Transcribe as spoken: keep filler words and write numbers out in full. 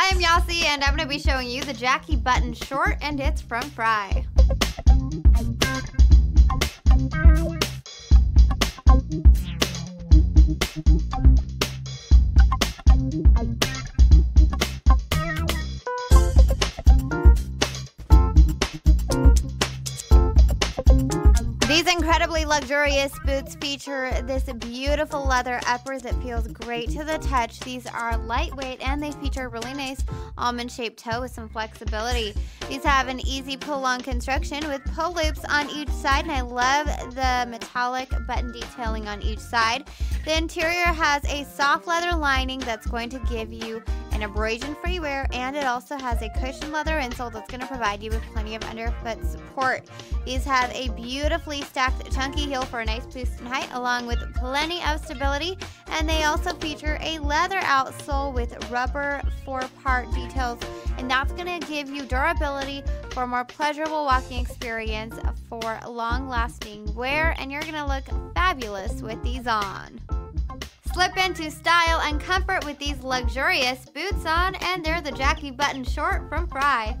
Hi, I'm Yossi, and I'm going to be showing you the Jackie Button Short, and it's from Frye. These incredibly luxurious boots feature this beautiful leather upper that feels great to the touch. These are lightweight and they feature a really nice almond-shaped toe with some flexibility. These have an easy pull-on construction with pull loops on each side, and I love the metallic button detailing on each side. The interior has a soft leather lining that's going to give you an abrasion-free wear, and it also has a cushioned leather insole that's going to provide you with plenty of underfoot support. These have a beautifully stacked chunky heel for a nice boost in height, along with plenty of stability, and they also feature a leather outsole with rubber four-part details, and that's going to give you durability for a more pleasurable walking experience for long-lasting wear, and you're going to look fabulous with these on. Slip into style and comfort with these luxurious boots on, and they're the Jackie Button Short from Frye.